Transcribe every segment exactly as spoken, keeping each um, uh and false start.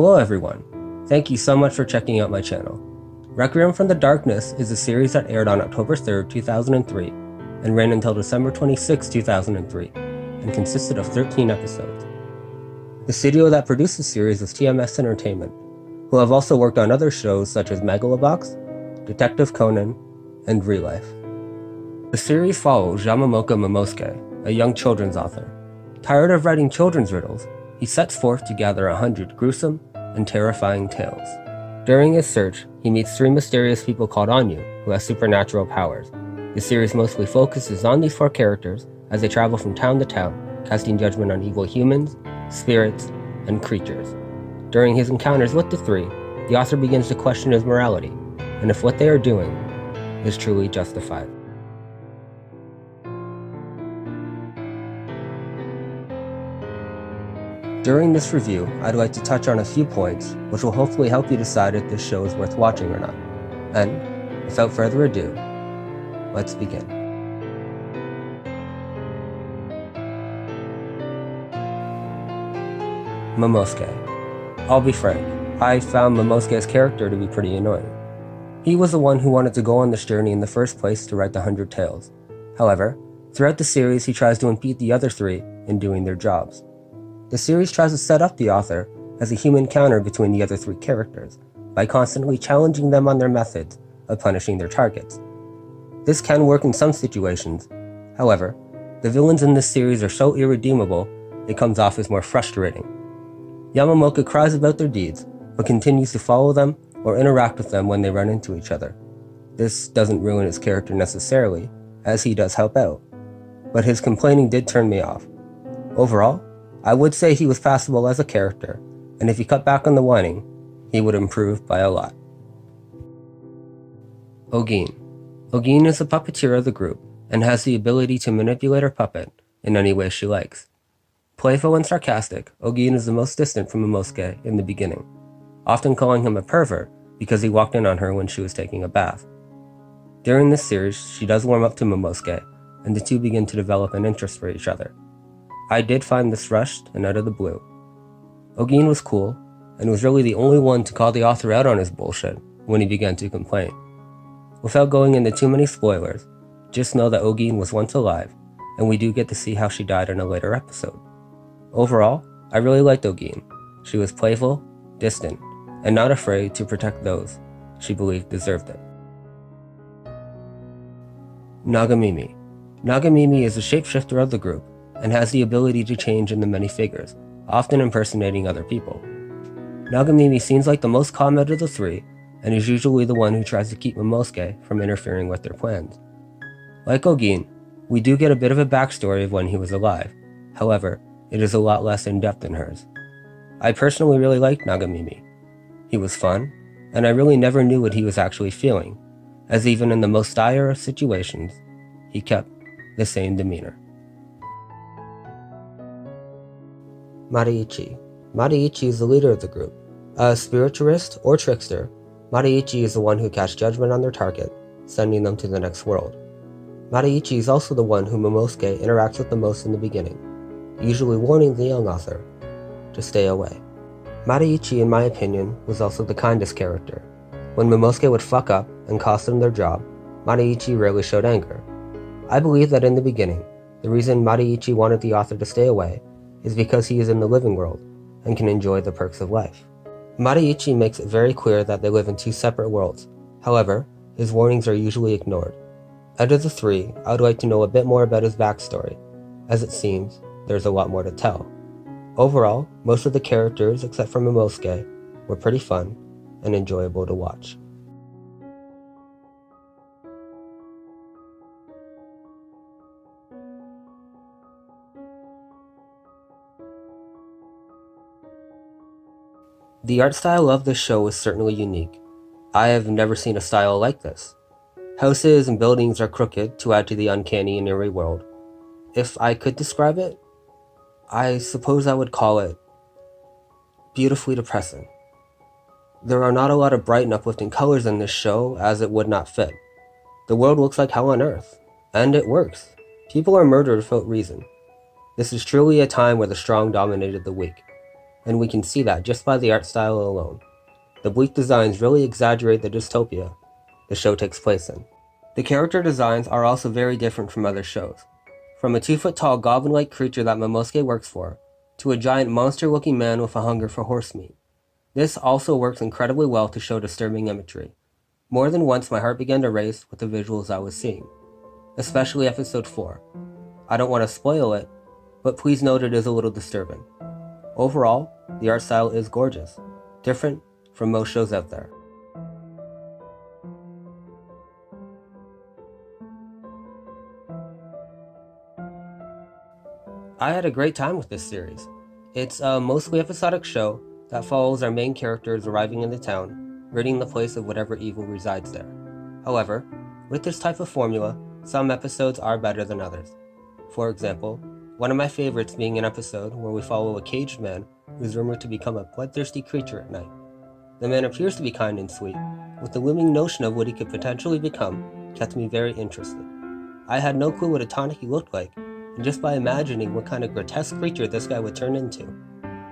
Hello everyone, thank you so much for checking out my channel. Requiem from the Darkness is a series that aired on October third, two thousand three, and ran until December twenty-sixth, two thousand three, and consisted of thirteen episodes. The studio that produced the series is T M S Entertainment, who have also worked on other shows such as Megalobox, Detective Conan, and Relife. The series follows Yamaoka Momosuke, a young children's author. Tired of writing children's riddles, he sets forth to gather a hundred gruesome and terrifying tales. During his search, he meets three mysterious people called Anyu, who has supernatural powers. The series mostly focuses on these four characters as they travel from town to town, casting judgment on evil humans, spirits, and creatures. During his encounters with the three, the author begins to question his morality, and if what they are doing is truly justified. During this review, I'd like to touch on a few points which will hopefully help you decide if this show is worth watching or not. And, without further ado, let's begin. Momosuke. I'll be frank, I found Momosuke's character to be pretty annoying. He was the one who wanted to go on this journey in the first place to write The Hundred Tales. However, throughout the series he tries to impede the other three in doing their jobs. The series tries to set up the author as a human counter between the other three characters by constantly challenging them on their methods of punishing their targets. This can work in some situations. However, the villains in this series are so irredeemable it comes off as more frustrating. Yamaoka cries about their deeds but continues to follow them or interact with them when they run into each other. This doesn't ruin his character necessarily, as he does help out, but his complaining did turn me off. Overall, I would say he was passable as a character, and if he cut back on the whining, he would improve by a lot. Ogin. Ogin is the puppeteer of the group, and has the ability to manipulate her puppet in any way she likes. Playful and sarcastic, Ogin is the most distant from Momosuke in the beginning, often calling him a pervert because he walked in on her when she was taking a bath. During this series, she does warm up to Momosuke, and the two begin to develop an interest for each other. I did find this rushed and out of the blue. Ogin was cool, and was really the only one to call the author out on his bullshit when he began to complain. Without going into too many spoilers, just know that Ogin was once alive, and we do get to see how she died in a later episode. Overall, I really liked Ogin. She was playful, distant, and not afraid to protect those she believed deserved it. Nagamimi. Nagamimi is a shapeshifter of the group, and has the ability to change into many figures, often impersonating other people. Nagamimi seems like the most calm out of the three, and is usually the one who tries to keep Momosuke from interfering with their plans. Like Ogin, we do get a bit of a backstory of when he was alive, however, it is a lot less in-depth than hers. I personally really liked Nagamimi. He was fun, and I really never knew what he was actually feeling, as even in the most dire of situations, he kept the same demeanor. Mariichi. Mariichi is the leader of the group. A spiritualist or trickster, Mariichi is the one who casts judgment on their target, sending them to the next world. Mariichi is also the one who Momosuke interacts with the most in the beginning, usually warning the young author to stay away. Mariichi, in my opinion, was also the kindest character. When Momosuke would fuck up and cost them their job, Mariichi rarely showed anger. I believe that in the beginning, the reason Mariichi wanted the author to stay away is because he is in the living world and can enjoy the perks of life. Mariichi makes it very clear that they live in two separate worlds, however, his warnings are usually ignored. Out of the three, I would like to know a bit more about his backstory, as it seems there's a lot more to tell. Overall, most of the characters, except for Momosuke, were pretty fun and enjoyable to watch. The art style of this show is certainly unique. I have never seen a style like this. Houses and buildings are crooked to add to the uncanny and eerie world. If I could describe it, I suppose I would call it beautifully depressing. There are not a lot of bright and uplifting colors in this show, as it would not fit. The world looks like hell on earth, and it works. People are murdered without reason. This is truly a time where the strong dominated the weak. and we can see that just by the art style alone. The bleak designs really exaggerate the dystopia the show takes place in. The character designs are also very different from other shows. From a two-foot-tall goblin-like creature that Momosuke works for, to a giant monster-looking man with a hunger for horse meat. This also works incredibly well to show disturbing imagery. More than once my heart began to race with the visuals I was seeing, especially episode four. I don't want to spoil it, but please note it is a little disturbing. Overall, the art style is gorgeous, different from most shows out there. I had a great time with this series. It's a mostly episodic show that follows our main characters arriving in the town, ridding the place of whatever evil resides there. However, with this type of formula, some episodes are better than others. For example, one of my favorites being an episode where we follow a caged man who is rumored to become a bloodthirsty creature at night. The man appears to be kind and sweet, with the looming notion of what he could potentially become kept me very interested. I had no clue what a tonic he looked like, and just by imagining what kind of grotesque creature this guy would turn into,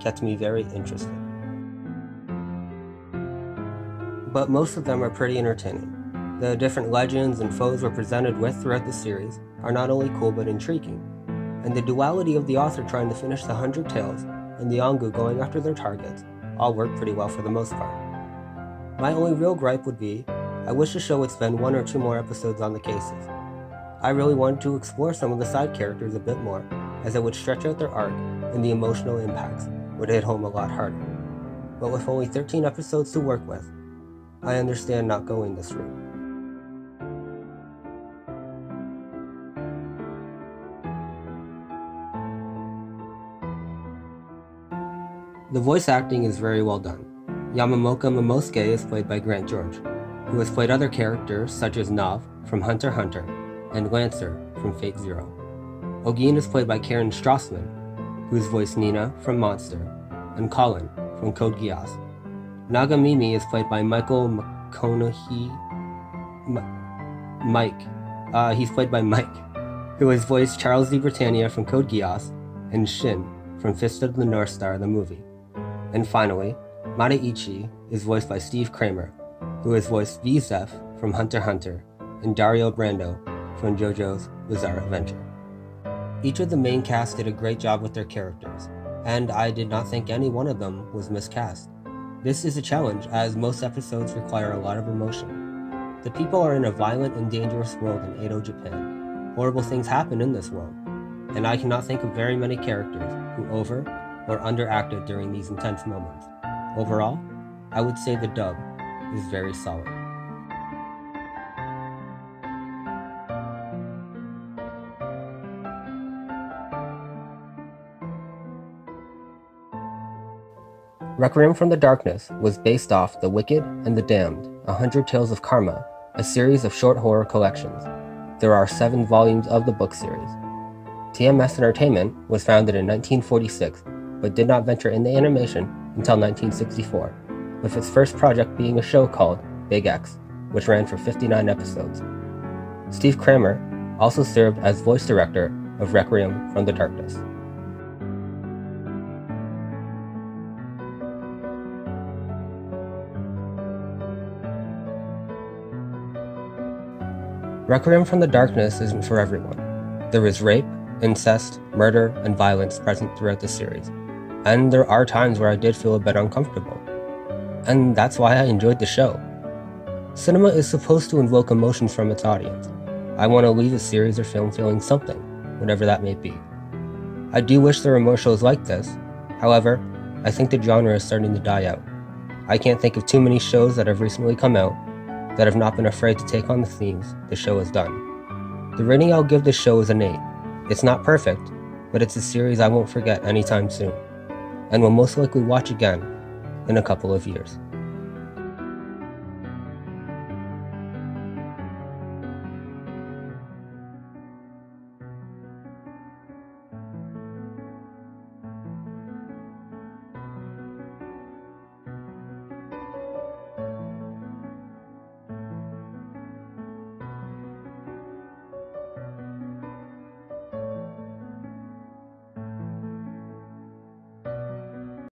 kept me very interested. But most of them are pretty entertaining. The different legends and foes we're presented with throughout the series are not only cool but intriguing, and the duality of the author trying to finish the Hundred Tales and the Angu going after their targets all work pretty well for the most part. My only real gripe would be, I wish the show would spend one or two more episodes on the cases. I really wanted to explore some of the side characters a bit more, as it would stretch out their arc and the emotional impacts would hit home a lot harder. But with only thirteen episodes to work with, I understand not going this route. The voice acting is very well done. Yamaoka Momosuke is played by Grant George, who has played other characters such as Nav from Hunter x Hunter, and Lancer from Fate Zero. Ogin is played by Karen Strassman, who has voiced Nina from Monster, and Colin from Code Geass. Nagamimi is played by Michael McConaughey... M Mike. Uh, he's played by Mike, who has voiced Charles D. Britannia from Code Geass, and Shin from Fist of the North Star, the movie. And finally, Mariichi is voiced by Steve Kramer, who has voiced V-Zeph from Hunter x Hunter, and Dario Brando from JoJo's Bizarre Adventure. Each of the main cast did a great job with their characters, and I did not think any one of them was miscast. This is a challenge, as most episodes require a lot of emotion. The people are in a violent and dangerous world in Edo, Japan. Horrible things happen in this world, and I cannot think of very many characters who over or underacted during these intense moments. Overall, I would say the dub is very solid. Requiem from the Darkness was based off The Wicked and the Damned, A Hundred Tales of Karma, a series of short horror collections. There are seven volumes of the book series. T M S Entertainment was founded in nineteen forty-six, but did not venture into animation until nineteen sixty-four, with its first project being a show called Big X, which ran for fifty-nine episodes. Steve Kramer also served as voice director of Requiem from the Darkness. Requiem from the Darkness isn't for everyone. There is rape, incest, murder, and violence present throughout the series, and there are times where I did feel a bit uncomfortable, and that's why I enjoyed the show. Cinema is supposed to invoke emotions from its audience. I want to leave a series or film feeling something, whatever that may be. I do wish there were more shows like this. However, I think the genre is starting to die out. I can't think of too many shows that have recently come out that have not been afraid to take on the themes the show has done. The rating I'll give this show is an eight. It's not perfect, but it's a series I won't forget anytime soon, and will most likely watch again in a couple of years.